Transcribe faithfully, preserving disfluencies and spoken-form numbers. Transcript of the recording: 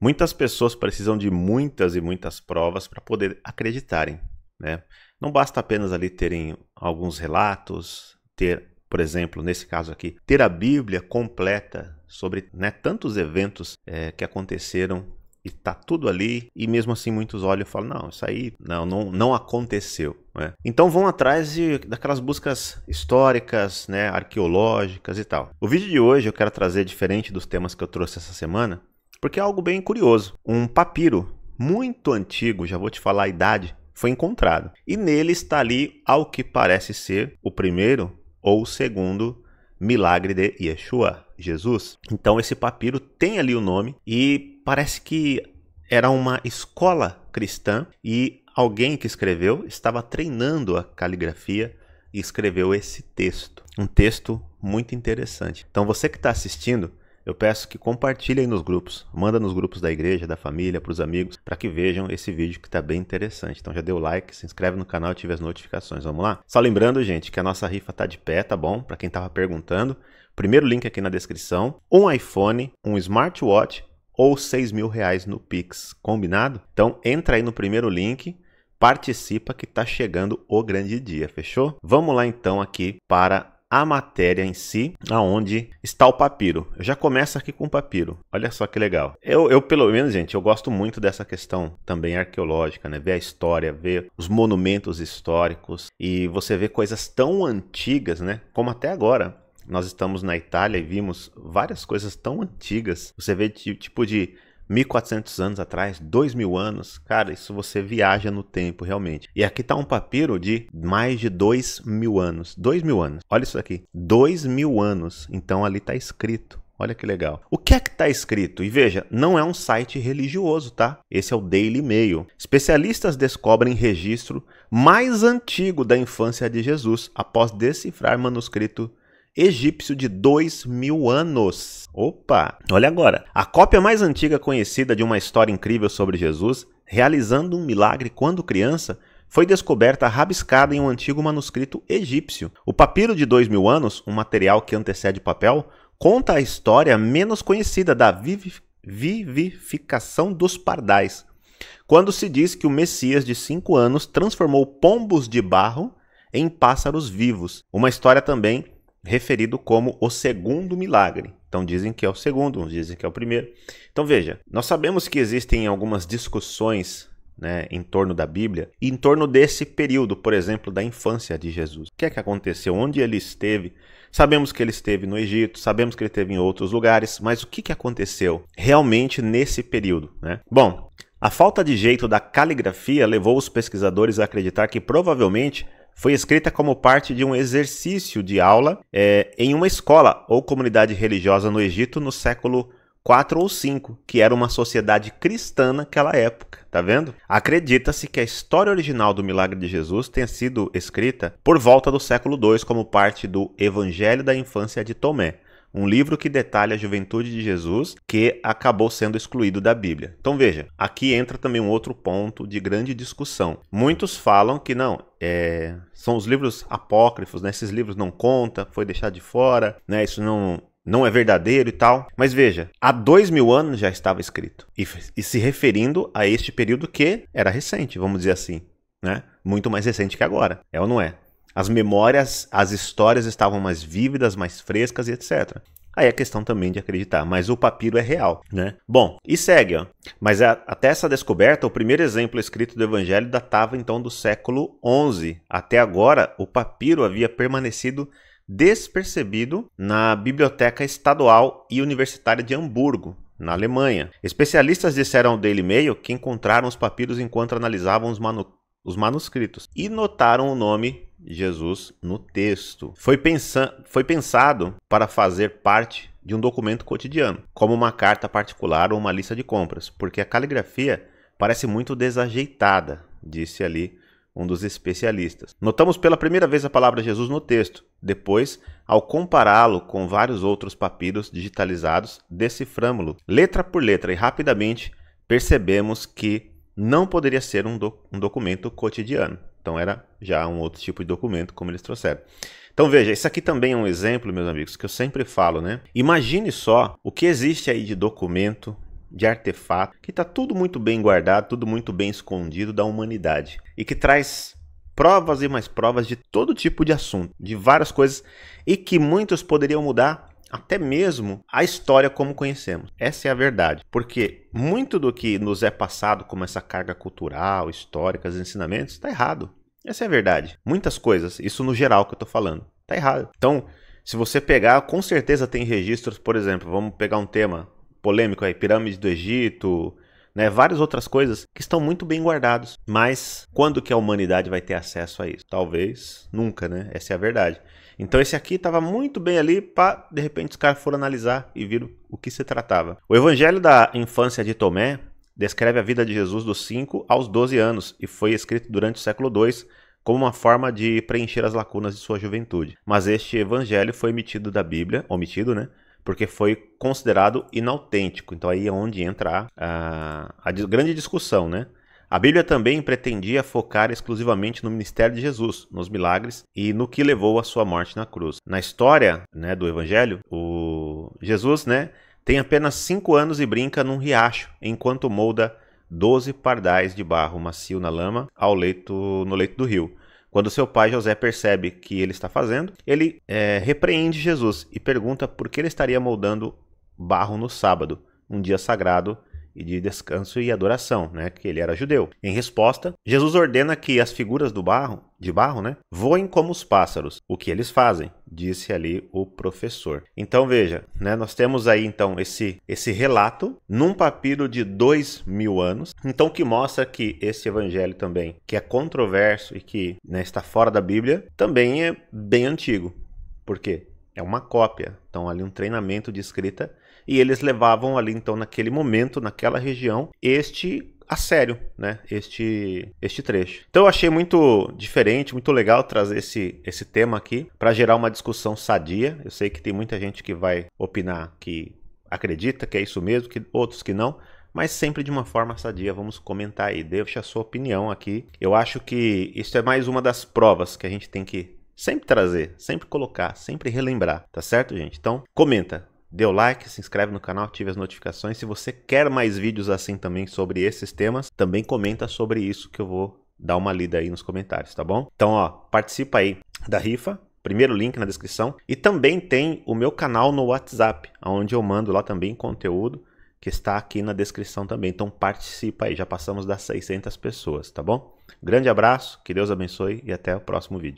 Muitas pessoas precisam de muitas e muitas provas para poder acreditarem, né? Não basta apenas ali terem alguns relatos, ter, por exemplo, nesse caso aqui, ter a Bíblia completa sobre, né, tantos eventos é, que aconteceram e tá tudo ali, e mesmo assim muitos olham e falam, não, isso aí não, não, não aconteceu, né? Então vão atrás de, daquelas buscas históricas, né, arqueológicas e tal. O vídeo de hoje eu quero trazer diferente dos temas que eu trouxe essa semana, porque é algo bem curioso. Um papiro muito antigo, já vou te falar a idade, foi encontrado. E nele está ali, ao que parece ser, o primeiro ou o segundo milagre de Yeshua, Jesus. Então esse papiro tem ali o nome e parece que era uma escola cristã e alguém que escreveu estava treinando a caligrafia e escreveu esse texto. Um texto muito interessante. Então você que está assistindo, eu peço que compartilhe aí nos grupos. Manda nos grupos da igreja, da família, para os amigos, para que vejam esse vídeo que está bem interessante. Então já deu like, se inscreve no canal e ative as notificações. Vamos lá? Só lembrando, gente, que a nossa rifa está de pé, tá bom? Para quem estava perguntando, primeiro link aqui na descrição. Um iPhone, um smartwatch ou seis mil reais no Pix, combinado? Então entra aí no primeiro link, participa que tá chegando o grande dia, fechou? Vamos lá então aqui para a matéria em si, aonde está o papiro. Eu já começo aqui com o papiro, olha só que legal. Eu, eu pelo menos, gente, eu gosto muito dessa questão também arqueológica, né? Ver a história, ver os monumentos históricos e você vê coisas tão antigas, né? Como até agora. Nós estamos na Itália e vimos várias coisas tão antigas. Você vê tipo de mil e quatrocentos anos atrás, dois mil anos. Cara, isso você viaja no tempo realmente. E aqui está um papiro de mais de dois mil anos. dois mil anos. Olha isso aqui. dois mil anos. Então ali está escrito. Olha que legal. O que é que está escrito? E veja, não é um site religioso, tá? Esse é o Daily Mail. Especialistas descobrem registro mais antigo da infância de Jesus após decifrar manuscrito egípcio de dois mil anos. Opa! Olha agora. A cópia mais antiga conhecida de uma história incrível sobre Jesus, realizando um milagre quando criança, foi descoberta rabiscada em um antigo manuscrito egípcio. O papiro de dois mil anos, um material que antecede o papel, conta a história menos conhecida da vivificação dos pardais, quando se diz que o Messias de cinco anos transformou pombos de barro em pássaros vivos. Uma história também referido como o segundo milagre. Então dizem que é o segundo, uns dizem que é o primeiro. Então veja, nós sabemos que existem algumas discussões, né, em torno da Bíblia, e em torno desse período, por exemplo, da infância de Jesus. O que é que aconteceu? Onde ele esteve? Sabemos que ele esteve no Egito, sabemos que ele esteve em outros lugares, mas o que, que aconteceu realmente nesse período, né? Bom, a falta de jeito da caligrafia levou os pesquisadores a acreditar que provavelmente foi escrita como parte de um exercício de aula é, em uma escola ou comunidade religiosa no Egito no século quatro ou cinco, que era uma sociedade cristã naquela época, tá vendo? Acredita-se que a história original do milagre de Jesus tenha sido escrita por volta do século dois como parte do Evangelho da Infância de Tomé, um livro que detalha a juventude de Jesus, que acabou sendo excluído da Bíblia. Então veja, aqui entra também um outro ponto de grande discussão. Muitos falam que não, é, são os livros apócrifos, né? Esses livros não contam, foi deixado de fora, né? Isso não, não é verdadeiro e tal. Mas veja, há dois mil anos já estava escrito, e, e se referindo a este período que era recente, vamos dizer assim, né? Muito mais recente que agora, é ou não é? As memórias, as histórias estavam mais vívidas, mais frescas e etcétera. Aí é questão também de acreditar, mas o papiro é real, né? Bom, e segue, ó. Mas a, até essa descoberta, o primeiro exemplo escrito do Evangelho datava então do século onze. Até agora, o papiro havia permanecido despercebido na Biblioteca Estadual e Universitária de Hamburgo, na Alemanha. Especialistas disseram ao Daily Mail que encontraram os papiros enquanto analisavam os, manu os manuscritos e notaram o nome Jesus no texto. Foi, pensa foi pensado para fazer parte de um documento cotidiano, como uma carta particular ou uma lista de compras, porque a caligrafia parece muito desajeitada, disse ali um dos especialistas. Notamos pela primeira vez a palavra Jesus no texto. Depois, ao compará-lo com vários outros papiros digitalizados, deciframos-lo letra por letra e rapidamente percebemos que não poderia ser um, doc um documento cotidiano. Então era já um outro tipo de documento, como eles trouxeram. Então veja, isso aqui também é um exemplo, meus amigos, que eu sempre falo, né? Imagine só o que existe aí de documento, de artefato, que está tudo muito bem guardado, tudo muito bem escondido da humanidade. E que traz provas e mais provas de todo tipo de assunto, de várias coisas, e que muitos poderiam mudar até mesmo a história como conhecemos. Essa é a verdade, porque muito do que nos é passado como essa carga cultural, histórica, os ensinamentos, está errado. Essa é a verdade. Muitas coisas, isso no geral que eu estou falando, está errado. Então, se você pegar, com certeza tem registros, por exemplo, vamos pegar um tema polêmico aí, pirâmide do Egito, né, várias outras coisas que estão muito bem guardados. Mas quando que a humanidade vai ter acesso a isso? Talvez nunca, né? Essa é a verdade. Então esse aqui estava muito bem ali, pá, de repente os caras foram analisar e viram o que se tratava. O Evangelho da Infância de Tomé descreve a vida de Jesus dos cinco aos doze anos e foi escrito durante o século dois, como uma forma de preencher as lacunas de sua juventude. Mas este evangelho foi omitido da Bíblia, omitido, né? Porque foi considerado inautêntico. Então aí é onde entra a, a, a grande discussão, né? A Bíblia também pretendia focar exclusivamente no ministério de Jesus, nos milagres e no que levou à sua morte na cruz. Na história, né, do evangelho, o Jesus, né, tem apenas cinco anos e brinca num riacho, enquanto molda doze pardais de barro macio na lama ao leito, no leito do rio. Quando seu pai José percebe que ele está fazendo, ele é, repreende Jesus e pergunta por que ele estaria moldando barro no sábado, um dia sagrado e de descanso e adoração, né, que ele era judeu. Em resposta, Jesus ordena que as figuras do barro, de barro, né, voem como os pássaros, o que eles fazem, disse ali o professor. Então veja, né, nós temos aí então esse, esse relato num papiro de dois mil anos, então que mostra que esse evangelho também, que é controverso e que, né, está fora da Bíblia, também é bem antigo. Por quê? É uma cópia, então ali um treinamento de escrita, e eles levavam ali então naquele momento, naquela região, este a sério, né? Este, este trecho. Então eu achei muito diferente, muito legal trazer esse, esse tema aqui para gerar uma discussão sadia. Eu sei que tem muita gente que vai opinar que acredita que é isso mesmo, que outros que não, mas sempre de uma forma sadia. Vamos comentar aí, deixa a sua opinião aqui. Eu acho que isso é mais uma das provas que a gente tem que sempre trazer, sempre colocar, sempre relembrar, tá certo, gente? Então, comenta, dê o like, se inscreve no canal, ative as notificações. Se você quer mais vídeos assim também sobre esses temas, também comenta sobre isso que eu vou dar uma lida aí nos comentários, tá bom? Então, ó, participa aí da rifa, primeiro link na descrição. E também tem o meu canal no WhatsApp, onde eu mando lá também conteúdo, que está aqui na descrição também. Então, participa aí, já passamos das seiscentas pessoas, tá bom? Grande abraço, que Deus abençoe e até o próximo vídeo.